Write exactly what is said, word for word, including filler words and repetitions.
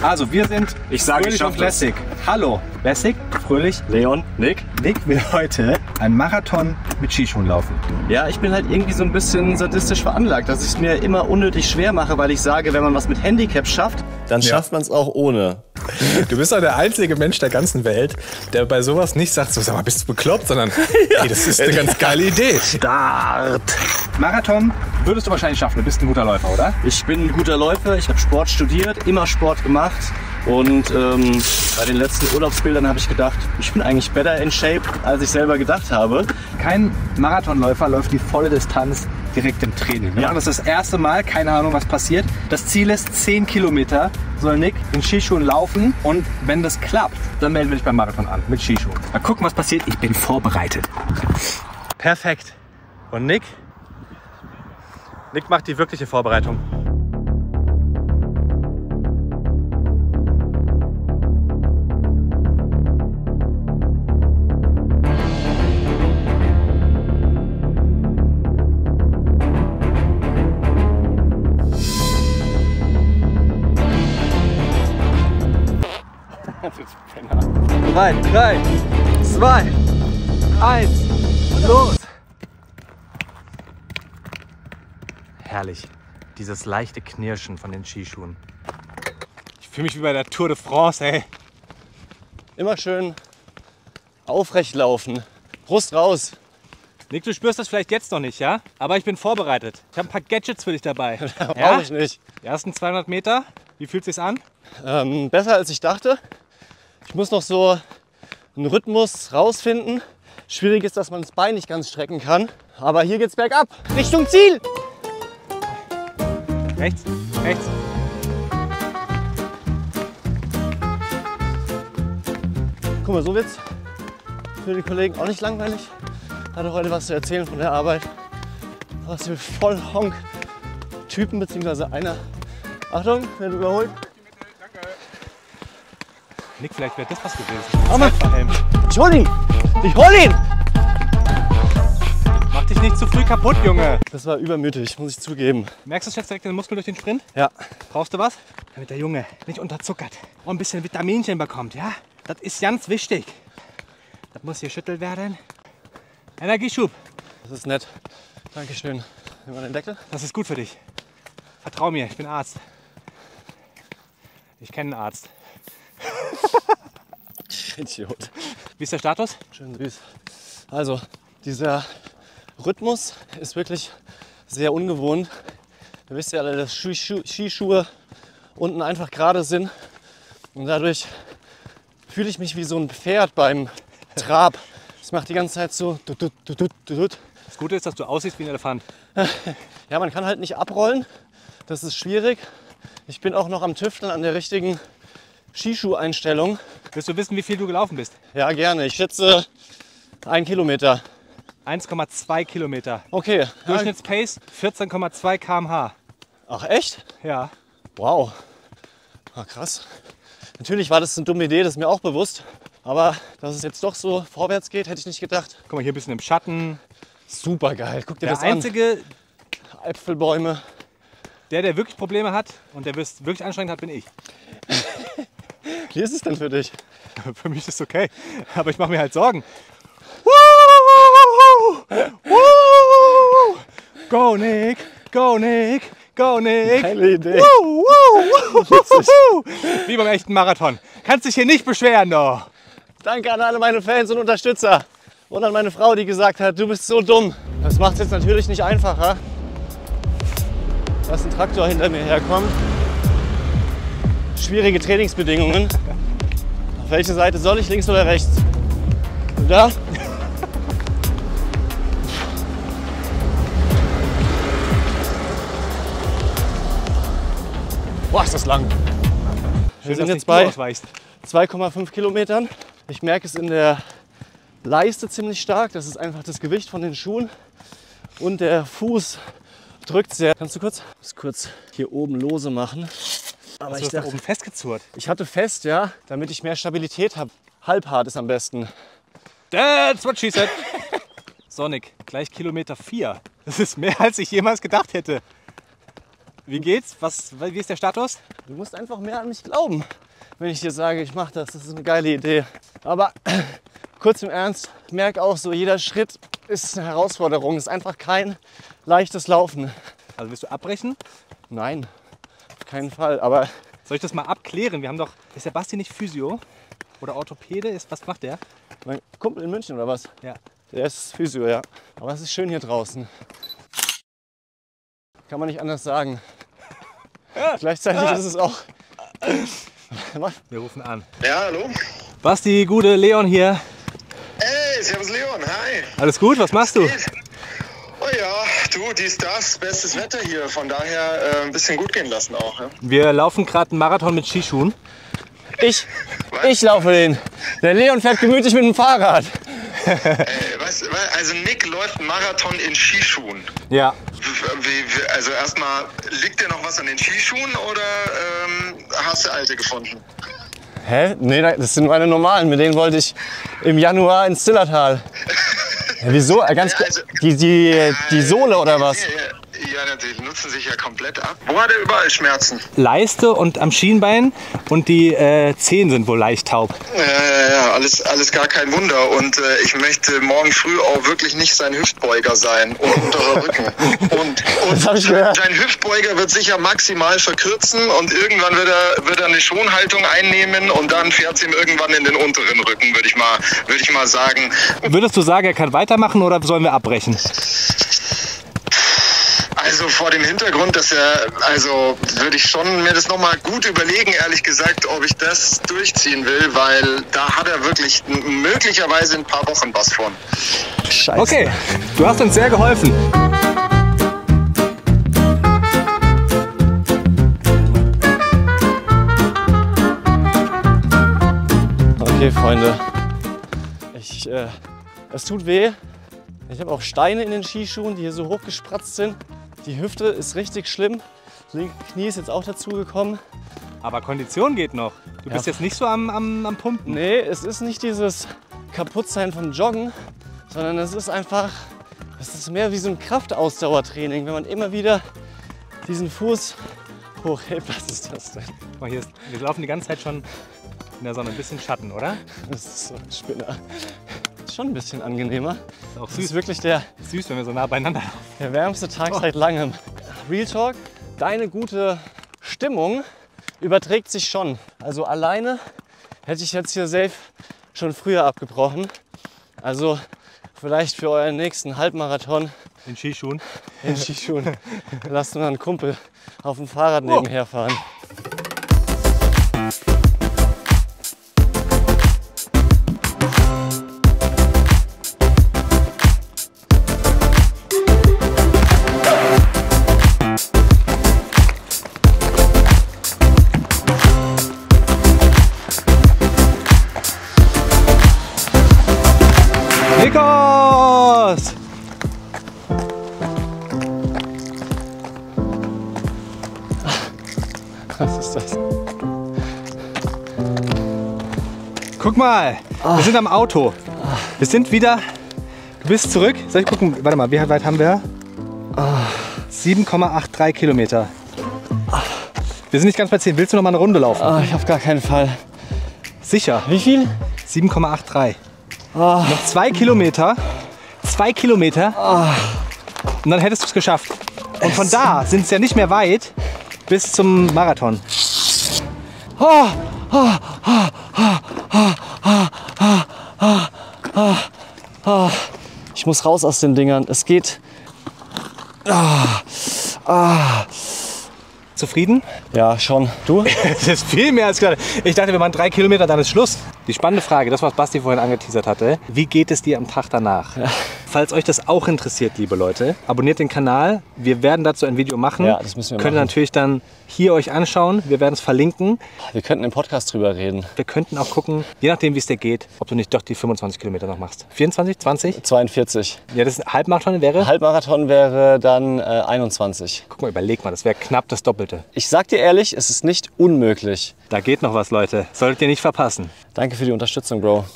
Also wir sind ich sage Fröhlich und Lessik. Hallo, Lessik, Fröhlich, Leon, Nick. Nick will heute einen Marathon mit Skischuhen laufen. Ja, ich bin halt irgendwie so ein bisschen sadistisch veranlagt, dass ich es mir immer unnötig schwer mache, weil ich sage, wenn man was mit Handicap schafft, dann ja. schafft man es auch ohne. Du bist doch der einzige Mensch der ganzen Welt, der bei sowas nicht sagt, so, sag mal, bist du bekloppt, sondern ja. hey, das ist eine ganz geile Idee. Start! Marathon würdest du wahrscheinlich schaffen, du bist ein guter Läufer, oder? Ich bin ein guter Läufer, ich habe Sport studiert, immer Sport gemacht und ähm, bei den letzten Urlaubsbildern habe ich gedacht, ich bin eigentlich better in shape, als ich selber gedacht habe. Kein Marathonläufer läuft die volle Distanz direkt im Training. Wir ja. machen das das erste Mal, keine Ahnung, was passiert. Das Ziel ist zehn Kilometer, soll Nick in Skischuhen laufen und wenn das klappt, dann melden wir dich beim Marathon an mit Skischuhen. Mal gucken, was passiert. Ich bin vorbereitet. Perfekt. Und Nick? Nick macht die wirkliche Vorbereitung. Rein, drei, zwei, eins, los! Herrlich, dieses leichte Knirschen von den Skischuhen. Ich fühle mich wie bei der Tour de France, ey. Immer schön aufrecht laufen, Brust raus. Nick, du spürst das vielleicht jetzt noch nicht, ja? Aber ich bin vorbereitet. Ich habe ein paar Gadgets für dich dabei. Brauche ja? ich nicht. Die ersten zweihundert Meter, wie fühlt es sich an? Ähm, besser als ich dachte. Ich muss noch so einen Rhythmus rausfinden. Schwierig ist, dass man das Bein nicht ganz strecken kann. Aber hier geht's bergab, Richtung Ziel. Rechts, rechts. Guck mal, so wird's für die Kollegen auch nicht langweilig. Ich hatte heute was zu erzählen von der Arbeit. Was für voll Honk-Typen, beziehungsweise einer. Achtung, wenn du überholt. Nick, vielleicht wäre das was gewesen. Oh Mann. Ich hol ihn! Ich hol ihn! Mach dich nicht zu früh kaputt, Junge! Das war übermütig, muss ich zugeben. Merkst du jetzt direkt den Muskel durch den Sprint? Ja. Brauchst du was? Damit der Junge nicht unterzuckert und ein bisschen Vitaminchen bekommt, ja? Das ist ganz wichtig. Das muss hier geschüttelt werden. Energieschub. Das ist nett. Dankeschön. Nimm mal den Deckel. Das ist gut für dich. Vertrau mir, ich bin Arzt. Ich kenne einen Arzt. Idiot. Wie ist der Status? Schön süß. Also, dieser Rhythmus ist wirklich sehr ungewohnt. Ihr wisst ja alle, dass Skischuhe unten einfach gerade sind. Und dadurch fühle ich mich wie so ein Pferd beim Trab. Das macht die ganze Zeit so. Das Gute ist, dass du aussiehst wie ein Elefant. Ja, man kann halt nicht abrollen. Das ist schwierig. Ich bin auch noch am Tüfteln an der richtigen Skischuh-Einstellung. Willst du wissen, wie viel du gelaufen bist? Ja, gerne. Ich schätze ein Kilometer. eins Komma zwei Kilometer. Okay. Durchschnittspace vierzehn Komma zwei Kilometer pro Stunde. Ach echt? Ja. Wow. Ah, krass. Natürlich war das eine dumme Idee, das ist mir auch bewusst. Aber dass es jetzt doch so vorwärts geht, hätte ich nicht gedacht. Guck mal, hier ein bisschen im Schatten. Super geil. Guck dir das an. Der einzige Äpfelbäume. Der, der wirklich Probleme hat und der wirklich anstrengend hat, bin ich. Wie ist es denn für dich? Für mich ist es okay, aber ich mache mir halt Sorgen. Go Nick, go Nick, go Nick. Geile Idee. Wie beim echten Marathon. Kannst dich hier nicht beschweren, doch. Danke an alle meine Fans und Unterstützer. Und an meine Frau, die gesagt hat, du bist so dumm. Das macht es jetzt natürlich nicht einfacher, dass ein Traktor hinter mir herkommt. Schwierige Trainingsbedingungen. Auf welche Seite soll ich? Links oder rechts? Und da? Boah, ist das lang. Wir sind jetzt bei zwei Komma fünf Kilometern. Ich merke es in der Leiste ziemlich stark. Das ist einfach das Gewicht von den Schuhen. Und der Fuß drückt sehr. Kannst du kurz? Ich muss kurz hier oben lose machen. Aber ich dachte, oben festgezurrt. Ich hatte fest, ja, damit ich mehr Stabilität habe. Halbhart ist am besten. That's what she said. Sonic, gleich Kilometer vier. Das ist mehr, als ich jemals gedacht hätte. Wie geht's? Was, wie ist der Status? Du musst einfach mehr an mich glauben, wenn ich dir sage, ich mache das. Das ist eine geile Idee. Aber kurz im Ernst, merk auch so, jeder Schritt ist eine Herausforderung. Es ist einfach kein leichtes Laufen. Also willst du abbrechen? Nein, auf keinen Fall. Aber soll ich das mal abklären? Wir haben doch, ist der Basti nicht Physio oder Orthopäde? Ist, was macht der? Mein Kumpel in München oder was? Ja. Der ist Physio, ja. Aber es ist schön hier draußen. Kann man nicht anders sagen. Gleichzeitig ist es auch... Wir rufen an. Ja, hallo? Basti, Gude, Leon hier. Hey, servus Leon, hi. Alles gut, was machst du? Oh ja, du, dies, das, bestes Wetter hier. Von daher äh, ein bisschen gut gehen lassen auch. Ja? Wir laufen gerade einen Marathon mit Skischuhen. Ich, ich laufe den. Der Leon fährt gemütlich mit dem Fahrrad. äh, was, also Nick läuft einen Marathon in Skischuhen. Ja. Wie, also erstmal, liegt dir noch was an den Skischuhen oder ähm, hast du alte gefunden? Hä? Nee, das sind meine normalen. Mit denen wollte ich im Januar ins Zillertal. Ja, wieso? Ganz ja, also, die, die, die Sohle oder was? Ja, natürlich. Nutzen sich ja komplett ab. Wo hat er überall Schmerzen? Leiste und am Schienbein und die äh, Zehen sind wohl leicht taub. Ja, ja, ja. Alles, alles gar kein Wunder. Und äh, ich möchte morgen früh auch wirklich nicht sein Hüftbeuger sein. Und unterer Rücken. Und, und dein Hüftbeuger wird sicher maximal verkürzen und irgendwann wird er, wird er eine Schonhaltung einnehmen und dann fährt es ihm irgendwann in den unteren Rücken, würde ich mal, würde ich mal sagen. Würdest du sagen, er kann weitermachen oder sollen wir abbrechen? Also vor dem Hintergrund, dass er, also würde ich schon mir das nochmal gut überlegen, ehrlich gesagt, ob ich das durchziehen will, weil da hat er wirklich möglicherweise in ein paar Wochen was von. Scheiße. Okay, du hast uns sehr geholfen. Okay, Freunde, ich, äh, es tut weh. Ich habe auch Steine in den Skischuhen, die hier so hochgespratzt sind. Die Hüfte ist richtig schlimm. Das linke Knie ist jetzt auch dazu gekommen. Aber Kondition geht noch. Du bist ja jetzt nicht so am, am, am Pumpen. Nee, es ist nicht dieses Kaputtsein vom Joggen, sondern es ist einfach, es ist mehr wie so ein Kraftausdauertraining, wenn man immer wieder diesen Fuß hochhebt. Was ist das denn? Oh, hier ist, wir laufen die ganze Zeit schon in der Sonne, ein bisschen Schatten, oder? Das ist so ein Spinner. Schon ein bisschen angenehmer. Ist auch süß. Das ist wirklich der süß, wenn wir so nah beieinander laufen. Der wärmste Tag oh. seit langem. Real Talk, deine gute Stimmung überträgt sich schon. Also alleine hätte ich jetzt hier safe schon früher abgebrochen. Also vielleicht für euren nächsten Halbmarathon. In Skischuhen. In Skischuhen. Lasst mal einen Kumpel auf dem Fahrrad oh. nebenher fahren. Guck mal, ah. wir sind am Auto. Ah. Wir sind wieder, du bist zurück. Soll ich gucken, warte mal, wie weit haben wir? Ah. sieben Komma dreiundachtzig Kilometer. Ah. Wir sind nicht ganz bei zehn. Willst du noch mal eine Runde laufen? Ah, ich auf gar keinen Fall. Sicher. Wie viel? sieben Komma dreiundachtzig. Ah. Noch zwei Kilometer. Zwei Kilometer. Ah. Und dann hättest du es geschafft. Und von es da sind es ja nicht mehr weit bis zum Marathon. Oh, oh, oh. Ich muss raus aus den Dingern. Es geht. Zufrieden? Ja, schon. Du? Das ist viel mehr als gedacht. Ich dachte, wir machen drei Kilometer, dann ist Schluss. Die spannende Frage, das, was Basti vorhin angeteasert hatte. Wie geht es dir am Tag danach? Ja. Falls euch das auch interessiert, liebe Leute, abonniert den Kanal. Wir werden dazu ein Video machen. Ja, das müssen wir Könnt machen. Natürlich dann hier euch anschauen. Wir werden es verlinken. Wir könnten im Podcast drüber reden. Wir könnten auch gucken, je nachdem, wie es dir geht, ob du nicht doch die fünfundzwanzig Kilometer noch machst. vierundzwanzig? zwanzig? zweiundvierzig. Ja, das ist Halbmarathon wäre? Halbmarathon wäre dann äh, einundzwanzig. Guck mal, überleg mal, das wäre knapp das Doppelte. Ich sag dir ehrlich, es ist nicht unmöglich. Da geht noch was, Leute. Solltet ihr nicht verpassen. Danke für die Unterstützung, Bro.